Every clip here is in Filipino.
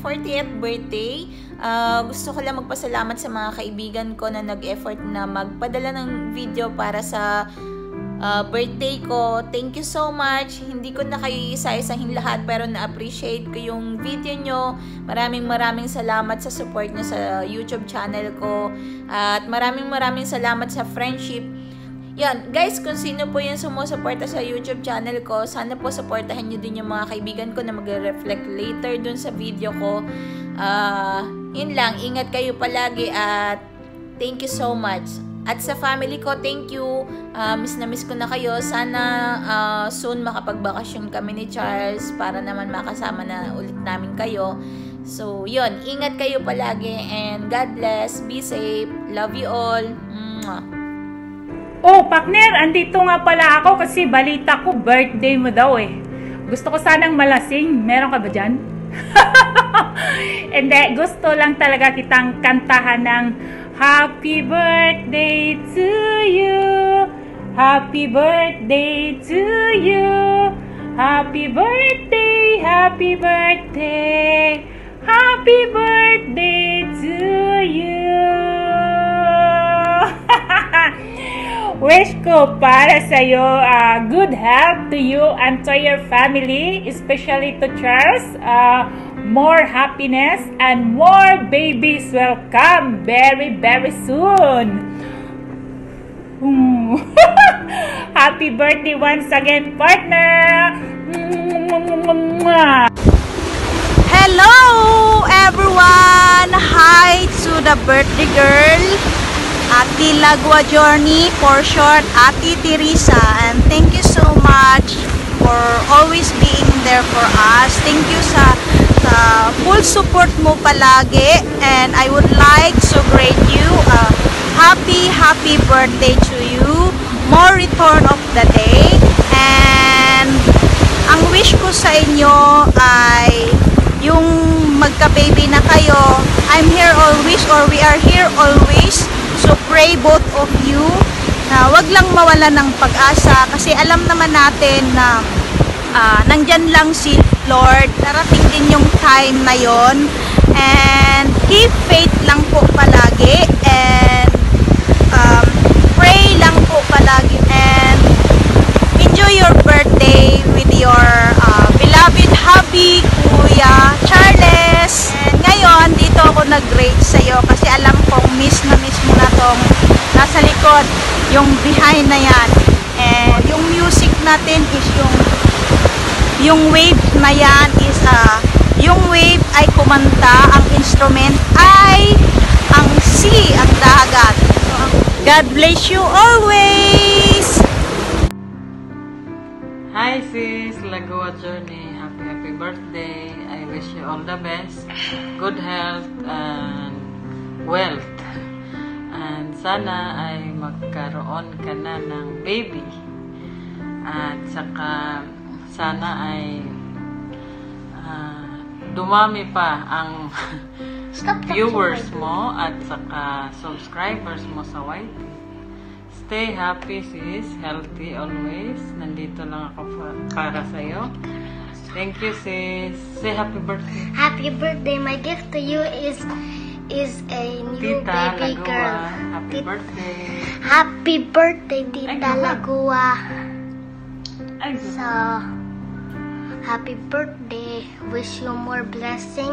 40th birthday. Gusto ko lang magpasalamat sa mga kaibigan ko na nag-effort na magpadala ng video para sa birthday ko. Thank you so much. Hindi ko na kayo isa-isahin lahat, pero na-appreciate ko yung video nyo. Maraming salamat sa support nyo sa YouTube channel ko. At maraming salamat sa friendship. Yan, guys, kung sino po yung sumusuporta sa YouTube channel ko, sana po supportahan nyo din yung mga kaibigan ko na mag-reflect later dun sa video ko. Yun lang, ingat kayo palagi at thank you so much. At sa family ko, thank you. Miss na miss ko na kayo. Sana soon makapagbakasyon kami ni Charles para naman makasama na ulit namin kayo. So, yun, ingat kayo palagi and God bless. Be safe. Love you all. Mwah. Oh, partner, andito nga pala ako kasi balita ko birthday mo daw eh. Gusto ko sanang malasing. Meron ka ba dyan? And then, gusto lang talaga kitang kantahan ng Happy Birthday to you. Happy Birthday to you. Happy Birthday, Happy Birthday. Happy Birthday to you. Wish ko para sa'yo good health to you and to your family, especially to Charles. More happiness and more babies will come very soon. Happy birthday once again, partner! Hello, everyone! Hi to the birthday girl. Ati Lagoa Journey, for short, Ati Teresa. And thank you so much for always being there for us. Thank you sa full support mo palagi. And I would like to grade you a happy birthday to you. More return of the day. And ang wish ko sa inyo ay yung magka-baby na kayo. I'm here always, or we are here always. So pray both of you na wag lang mawala ng pag-asa, kasi alam naman natin na nandyan lang si Lord. Darating din yung time na yon. And keep faith lang po palagi. And pray lang po palagi. And enjoy your birthday with your beloved hubby, Kuya Charles. And ngayon, dito ako nag-grade sa'yo kasi alam kong miss na miss mo na tong nasa likod, yung behind na yan. And yung music natin is yung wave na yan is yung wave ay kumanta, ang instrument ay ang sea, ang dagat. God bless you always! Hi sis, Lagoa Journey. Happy birthday. I wish you all the best, good health, and wealth. And sana ay magkaroon ka na ng baby. At saka sana ay dumami pa ang viewers mo at saka subscribers mo sa YT. Stay happy sis, healthy always. Nandito lang ako para sa'yo. Thank you sis. Say happy birthday. Happy birthday. My gift to you is a new Tita baby Lagoa. Girl. Happy birthday. Happy birthday, Tita Lagoa. So, happy birthday. Wish you more blessing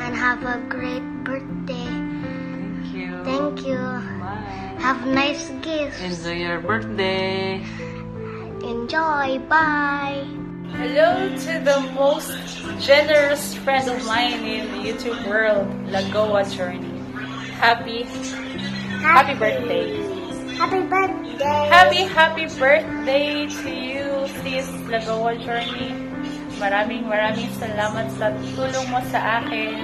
and have a great birthday. Thank you. Thank you. Bye. Have nice gifts. Enjoy your birthday. Enjoy. Bye. Hello to the most generous friend of mine in the YouTube world, Lagoa Journey. Happy birthday. Happy birthday. Happy birthday to you, sis Lagoa Journey. Maraming salamat sa tulong mo sa akin.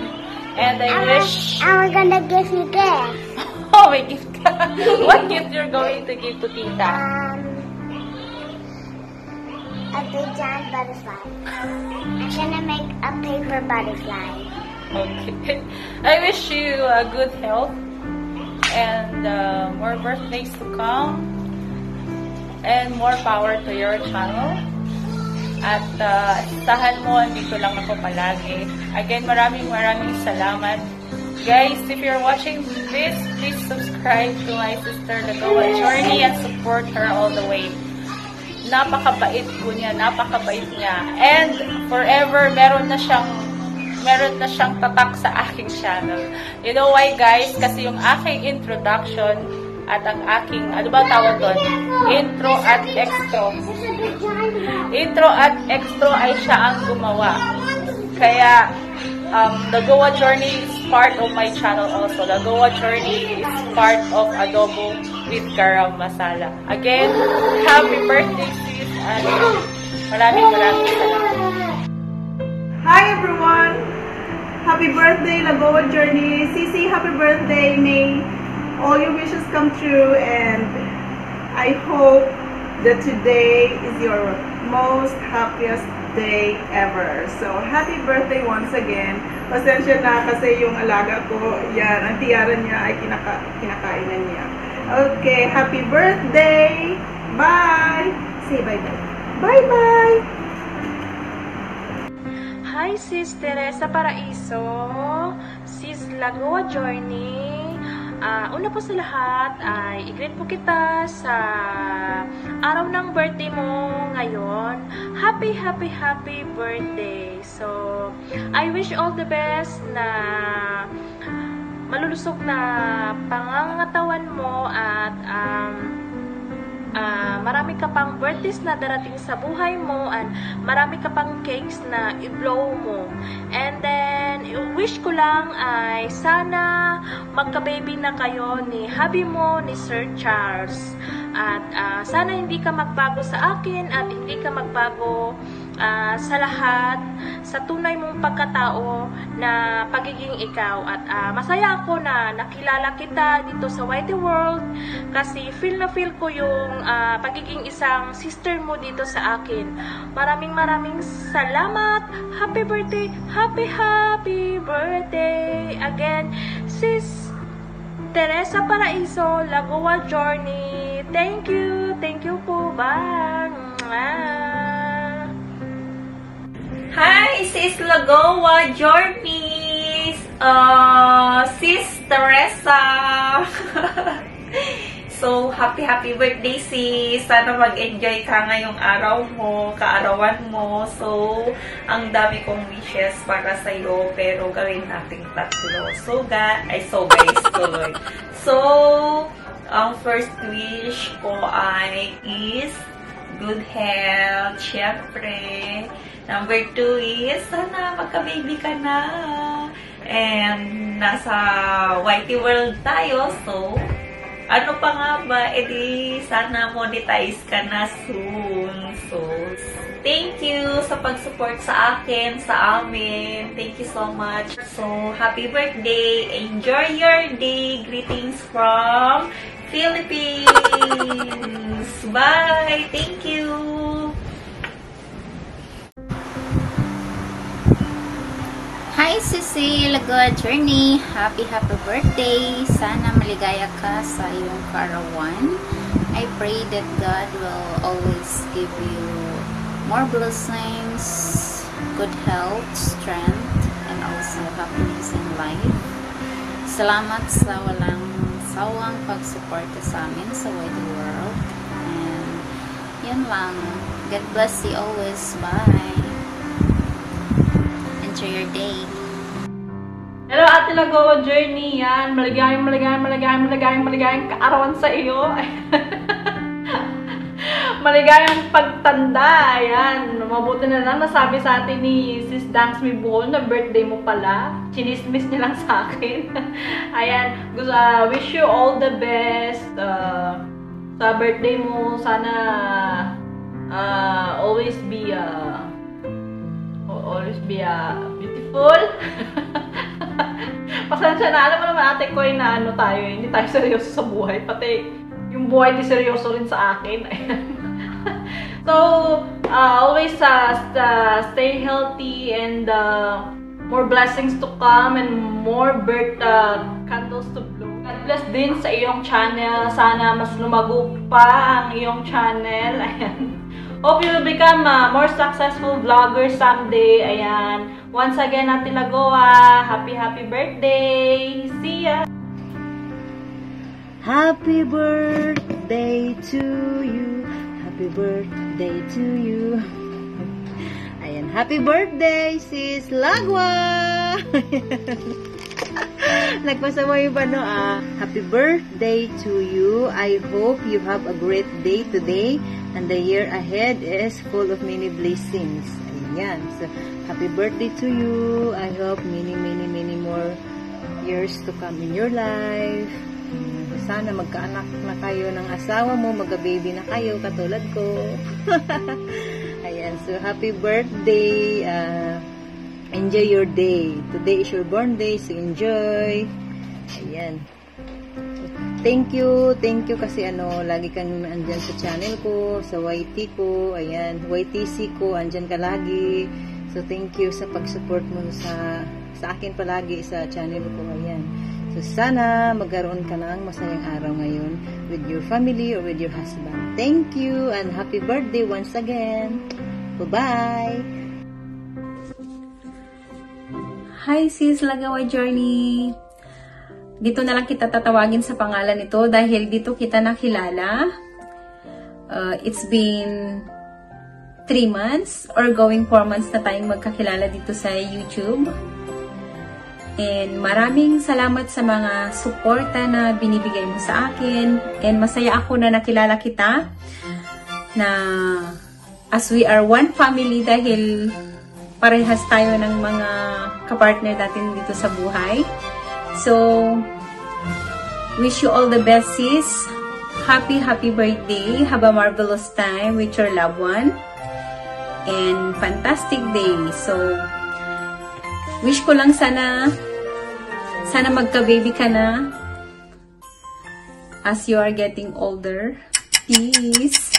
And I wish... I'm gonna give you gift. Oh, my gift. What gift you're going to give to Tita? A big giant butterfly. I'm gonna make a paper butterfly. Okay. I wish you a good health and more birthdays to come and more power to your channel. at asahan mo, dito lang ako palagi. Again, maraming salamat. Guys, if you're watching this, please subscribe to my sister Lagoa Journey and support her all the way. Napakabait niya. And forever, meron na siyang tatak sa aking channel. You know why, guys? Kasi yung aking introduction at ang aking, ano ba tawag doon? Intro at extro ay siya ang gumawa. Kaya, Lagoa Journey is part of my channel also. Lagoa Journey is part of Adobo with Karaw Masala. Again, happy birthday, sis. And maraming salamat. Hi, everyone. Happy birthday, Lagoa Journey. Sisi, happy birthday. May all your wishes come true, and I hope that today is your most happiest day ever. So, happy birthday once again. Pasensya na kasi yung alaga ko, yan, ang tiara niya ay kinakainan niya. Okay, happy birthday. Bye. Say bye-bye. Bye-bye. Hi, sis Teresa Paraiso. Sis Lagoa Journey. Una po sa lahat ay i-greet po kita sa araw ng birthday mo ngayon. Happy birthday. So, I wish all the best na malulusog na pangangatawan mo at marami ka pang birthdays na darating sa buhay mo at marami ka pang cakes na i-blow mo. And then, wish ko lang ay sana magka-baby na kayo ni hubby mo, ni Sir Charles. At sana hindi ka magbago sa akin at hindi ka magbago sa lahat, sa tunay mong pagkatao na pagiging ikaw. At masaya ako na nakilala kita dito sa Whitey World kasi feel na feel ko yung pagiging isang sister mo dito sa akin. Maraming salamat. Happy birthday. Happy birthday again, sis Teresa Paraiso, Lagoa Journey. Thank you po ba. Hi, sis Lagoa Journey. Sis Teresa. So, happy birthday, sis. Sana mag-enjoy ka ngayong araw mo, kaarawan mo. So, ang dami kong wishes para sa'yo, pero gawin nating tatlo. So, ang first wish ko ay is good health, syempre. Number 2 is, sana magka-baby ka na. And, nasa Whitey World tayo. So, ano pa nga ba? E di, sana monetize ka na soon. So, thank you sa pag-support sa akin, sa amin. Thank you so much. So, happy birthday. Enjoy your day. Greetings from Philippines. Bye. Thank you. Hi, Sisi Lagoa Journey. Happy birthday. Sana maligaya ka sa iyong karawan. I pray that God will always give you more blessings, good health, strength, and also happiness in life. Salamat sa walang sawang pagsuporta sa amin sa Whitey World. And yun lang. God bless you always. Bye. Enjoy your day. Hello, Ate Lagoa Journey. Yan, maligayang kaarawan sa iyo. Maligayang pagtanda. Ayan, mabuti na lang nasabi sa atin ni Sis Dance Me Bull na birthday mo pala. Chinismis niya lang sa akin. Ayan, wish you all the best sa birthday mo. Sana always be beautiful. Pasensya na, alam mo naman ate ko na ano tayo, hindi tayo seryoso sa buhay, pati yung buhay di seryoso rin sa akin. So, always stay healthy and more blessings to come and more candles to blow. God bless din sa iyong channel, sana mas lumago pa ang iyong channel. Ayan. Hope you'll become more successful vloggers someday. Ayan. Once again, Ate Lagoa, happy birthday! See ya! Happy birthday to you. Happy birthday to you. Ayan. Happy birthday, sis Lagoa! Nagpasama yung pano ah. Happy birthday to you. I hope you have a great day today and the year ahead is full of many blessings. Ayan. So, happy birthday to you. I hope many more years to come in your life. Sana magkaanak na kayo ng asawa mo, magka-baby na kayo katulad ko. Ayan. So, happy birthday. Enjoy your day. Today is your born day, so enjoy. Ayan. Thank you kasi ano, lagi kang andyan sa channel ko, sa YT ko, ayan, YTC ko, andyan ka lagi. So, thank you sa pag-support mo sa akin palagi sa channel ko, ayan. So, sana magkaroon ka ng masayang araw ngayon with your family or with your husband. Thank you and happy birthday once again. Bye-bye! Hi sis Lagoa Journey! Dito na lang kita tatawagin sa pangalan nito dahil dito kita nakilala. It's been 3 months or going 4 months na tayong magkakilala dito sa YouTube. And maraming salamat sa mga suporta na binibigay mo sa akin. And masaya ako na nakilala kita na as we are one family dahil parehas tayo ng mga kapartner natin dito sa buhay. So, wish you all the best, sis. Happy birthday. Have a marvelous time with your loved one. And fantastic day. So, wish ko lang sana magka-baby ka na as you are getting older. Peace!